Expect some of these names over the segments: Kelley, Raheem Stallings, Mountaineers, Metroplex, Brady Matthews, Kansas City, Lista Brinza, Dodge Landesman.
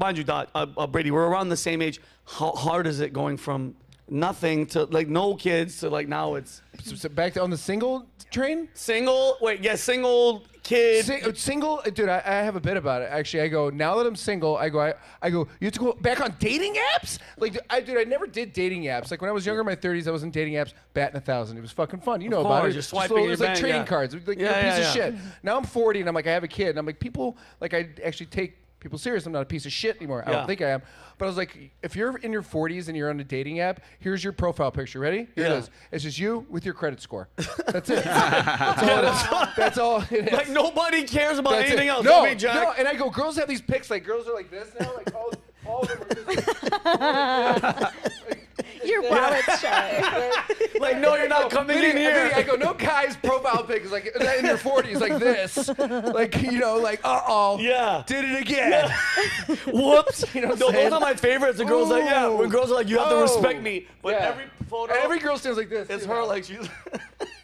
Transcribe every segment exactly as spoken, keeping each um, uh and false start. mind you, Dot, uh, uh, Brady, we're around the same age. How hard is it going from nothing to, like, no kids to, like, now it's... So, so back to on the single train? Single, wait, yeah, single... Kid. Sing, single, dude, I, I have a bit about it. Actually, I go, now that I'm single, I go, I, I go, you have to go back on dating apps? Like, I, dude, I never did dating apps. Like, when I was younger, in my thirties, I was in dating apps, batting a thousand. It was fucking fun. You know about it. Just swiping. It was like trading cards. It was like a piece of shit. Now I'm forty, and I'm like, I have a kid. And I'm like, people, like, I actually take people serious. I'm not a piece of shit anymore. Yeah. I don't think I am. But I was like, if you're in your forties and you're on a dating app, here's your profile picture. Ready? Here yeah. it is. It's just you with your credit score. That's it. That's all yeah, it that's is. All, that's all it is. Like, nobody cares about that's anything it. else. No, no. And I go, girls have these pics. Like, girls are like this now. Like, all, all of them are just like, like, like your wallet shy. Like, like, no, you're not coming in here. I go, no guy's profile pic is like, in your forties, like this. Like, you know, like, uh-oh. Yeah. Did it again. Yeah. Whoops. You know what no, those are my favorites. The girls, ooh, like, yeah, when girls are like, you have oh. to respect me. But yeah. every photo. Every girl stands like this. It's her, know? like, she's.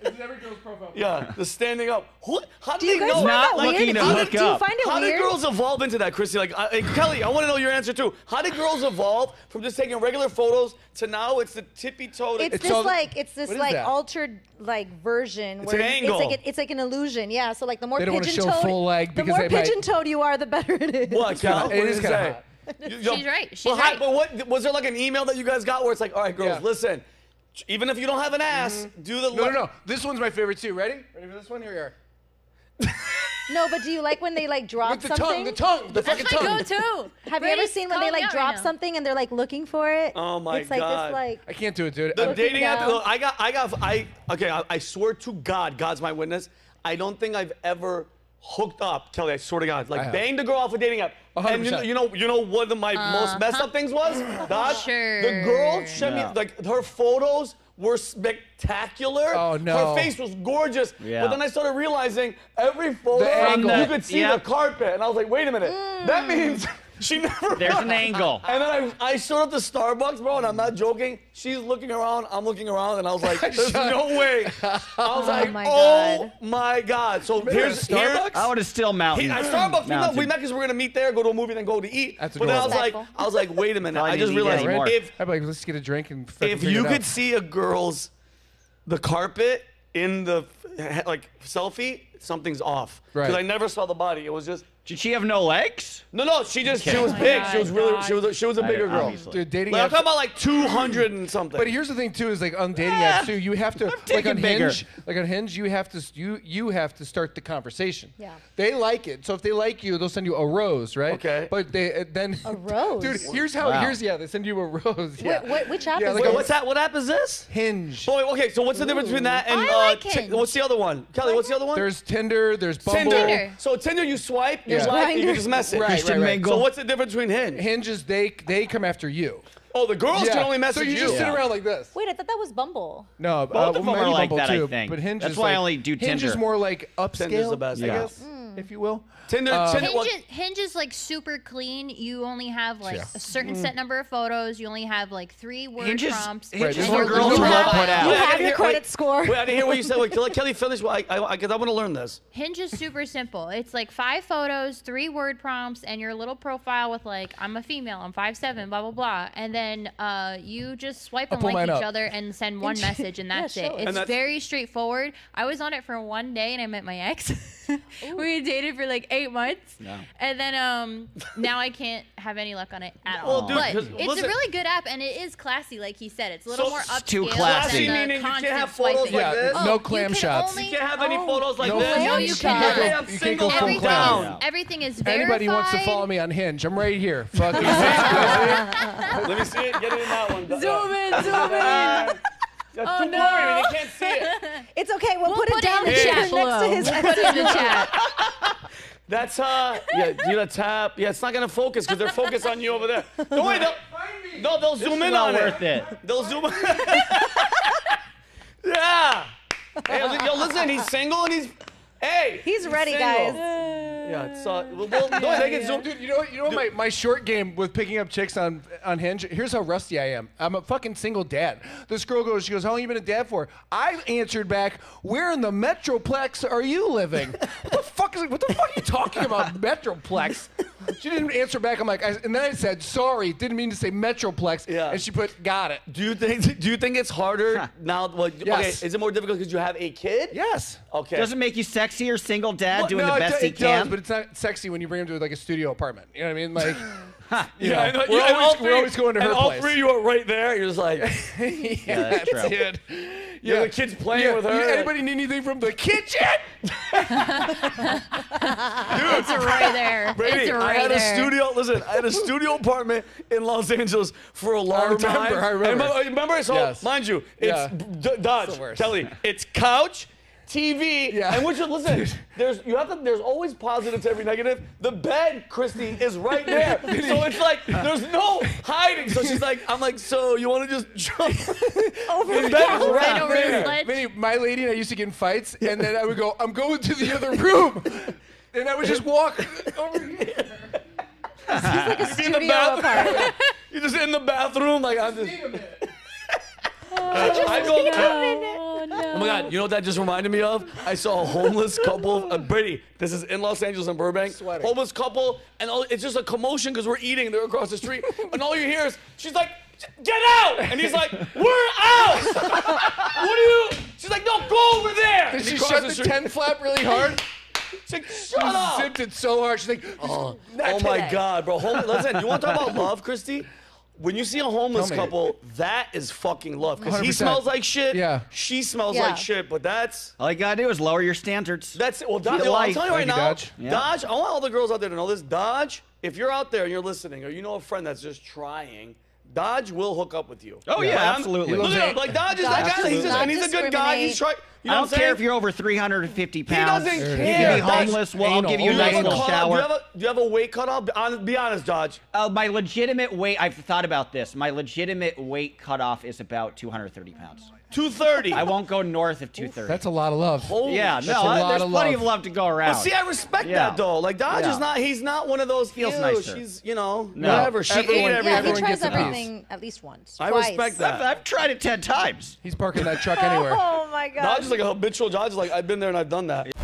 It's every girl's profile. Yeah, the standing up. What? How do, do you guys know? Find not that weird? To how did, do you find it how weird? How did girls evolve into that, Chrissy? Like, uh, hey, Kelley, I want to know your answer too. How did girls evolve from just taking regular photos to now it's the tippy-toed? It's, it's this like it's this like that? altered like version. It's where an angle. It's like, a, it's like an illusion. Yeah. So like the more pigeon-toed, the more pigeon-toed you are, the better it is. What, Kelley? It is kind of hot. She's right. She's but right. But what was there like an email that you guys got where it's like, all right, girls, listen. Even if you don't have an ass, mm-hmm. do the look. No, no, no. This one's my favorite, too. Ready? Ready for this one? Here we are. No, but do you like when they, like, drop With the something? the tongue, the tongue, the That's fucking tongue. That's my go-to. Have Brady's you ever seen when they, like, drop right something and they're, like, looking for it? Oh, my it's God. It's like this, like... I can't do it, dude. The dating app... Look, I got... I got... I... Okay, I, I swear to God, God's my witness, I don't think I've ever hooked up, Kelley, I swear to God. Like, banged a girl off a dating app. one hundred percent. And you know, you know, you know what the, my uh, most messed up things was? Dodge, sure. The girl sent yeah. me, like, her photos were spectacular. Oh, no. Her face was gorgeous. Yeah. But then I started realizing every photo, the you could see yep. the carpet. And I was like, wait a minute. Mm. That means she never There's won. an angle. And then I, I showed up to Starbucks, bro, and I'm not joking. She's looking around. I'm looking around. And I was like, there's no way. I was oh like, my oh, my God. So here's Starbucks. I would have still mounted. At Starbucks, mountain. we met because we were going to meet there, go to a movie, then go to eat. That's but then I was, like, I was like, wait a minute. I just realized if, I'm like, let's get a drink and if you could out. see a girl's, the carpet in the, like, selfie, something's off. Because right. I never saw the body. It was just. Did she have no legs? No, no, she just, she was big. She was really, she was, she was a bigger girl. Dude, dating apps. I'm talking about like two hundred and something. But here's the thing too, is like on dating apps too, you have to, like on Hinge, like on Hinge, you have to, you, you have to start the conversation. Yeah. They like it. So if they like you, they'll send you a rose, right? Okay. But they, uh, then. A rose? Dude, here's how, wow. here's, yeah, they send you a rose. Yeah. What, what, which app yeah, is like what's that? What app is this? Hinge. Boy, okay, so what's the difference Ooh. between that and, I like uh, what's the other one? Kelley, what's the other one? There's Tinder, there's Bumble. Tinder. So Tinder, you swipe, you Yeah. Like, you can just message. Right, right, right. So what's the difference between Hinge? Hinge is they they come after you. Oh, the girls yeah. can only message you. So you just you. sit yeah. around like this. Wait, I thought that was Bumble. No, both uh, of them are like Bumble that. Too, I think. But Hinge that's is why like, I only do Hinge Tinder. Hinge is more like upscale. Tinder's the best, yeah. I guess, mm. if you will. Tinder. Um, Tinder Hinge, is, Hinge is like super clean. You only have like yeah. a certain mm. set number of photos. You only have like three word Hinge is, prompts. Hinge right. is where girls are all put out. You have your credit score. Wait, I didn't hear what you said. Wait, Kelley, finish. Because I, I, I, I want to learn this. Hinge is super simple. It's like five photos, three word prompts, and your little profile with like, I'm a female, I'm five seven, blah blah blah, and then uh, you just swipe I'll and like each up. other and send one message, and that's yeah, sure. it. It's that's very straightforward. I was on it for one day, and I met my ex. We dated for like eight months, no. and then um, now I can't have any luck on it at well, all. Dude, but it's listen. a really good app, and it is classy, like he said. It's a little so more upscale. Too classy, than the meaning you can't have photos yeah. like this. Oh, no clam you shots. Only, you can't have any oh, photos like no this. No, you can't. Go, you can't go from down. Everything is verified. Anybody wants to follow me on Hinge? I'm right here. Fuck. Let me see it. Get it in that one. Zoom in. Zoom in. That's oh, too no. blurry. They can't see it. It's okay. We'll, we'll put, put it down in the chat next to his ex in the chat. That's, uh, yeah, do the tap. Yeah, it's not going to focus because they're focused on you over there. Don't worry. They'll, no, they'll this zoom in on worth it. it. They'll zoom in. Yeah. Hey, yo, listen, he's single and he's, hey. He's ready, he's guys. Yeah, it's, uh, well, well, no, yeah, they can yeah. zoom. Dude, you know, you know my, my short game with picking up chicks on, on Hinge? Here's how rusty I am. I'm a fucking single dad. This girl goes, she goes, how long you been a dad for? I answered back, where in the Metroplex are you living? What the fuck is, what the fuck are you talking about, Metroplex? She didn't answer back. I'm like, I, and then I said, sorry, didn't mean to say Metroplex. Yeah. And she put, got it. Do you think Do you think it's harder huh. now? Well, yes. Okay, is it more difficult because you have a kid? Yes. Okay. Doesn't make you sexy or single dad well, doing no, the best he can? Does, but it's not sexy when you bring him to like a studio apartment. You know what I mean? Like, huh. you yeah, know, and, we're, and always, three, we're always going to her and place. And all three you are right there. You're just like, yeah, yeah, that's, that's it. Yeah, yeah, the kid's playing yeah. with her. You, anybody need anything from the kitchen? Dude, it's right there. Brady, it's right I had there. a studio. Listen, I had a studio apartment in Los Angeles for a long I remember, time. I remember. I remember. It's so, yes. mind you, it's yeah. Dodge, it's Kelley. It's couch, T V, yeah. and which is, listen, there's you have to. There's always positive to every negative. The bed, Christy, is right there, so it's like there's no hiding. So she's like, I'm like, so you want to just jump over the bed is right over there. Minnie, my lady and I used to get in fights, and then I would go, I'm going to the other room, and I would just walk over. She's like a studio apartment. You're just in the bathroom, like I'm just. I go, oh, no. oh my God, you know what that just reminded me of? I saw a homeless couple, uh, Brady, this is in Los Angeles in Burbank, Sweating. homeless couple, and all, it's just a commotion because we're eating, they're across the street, and all you hear is, she's like, get out! And he's like, we're out! What do you, she's like, no, go over there! Did she shut the, the tent flap really hard? She's like, shut she up! She zipped it so hard, she's like, oh, oh my today. God, bro, homeless, listen, you want to talk about love, Christy? When you see a homeless couple, that is fucking love. Because he smells like shit, yeah. she smells yeah. like shit, but that's... All you gotta do is lower your standards. That's it. Well, Dodge, yo, I'll tell you right now, Dodge. Yeah. Dodge, I want all the girls out there to know this. Dodge, if you're out there and you're listening, or you know a friend that's just trying, Dodge will hook up with you. Oh, yeah, yeah absolutely. Look at him, like, Dodge is that guy, he's, just, and he's a good guy, he's trying... You know I don't care saying? if you're over three hundred fifty pounds. He doesn't care. You can be homeless. Well, I'll give you a nice little shower. Do you, a, do you have a weight cutoff? Be honest, Dodge. Uh, my legitimate weight, I've thought about this. My legitimate weight cutoff is about two hundred thirty pounds. two thirty. I won't go north of two thirty. That's a lot of love. Holy yeah, no, I, there's of plenty love. of love to go around. Well, see, I respect yeah. that, though. Like, Dodge yeah. is not, he's not one of those, feels ew, nicer. she's, you know, no. whatever. She everyone, ate, yeah, everyone he tries everything at least once. I twice. respect that. I've, I've tried it ten times. He's parking that truck anywhere. Oh, my God. Dodge is like a habitual, Dodge is like, I've been there and I've done that.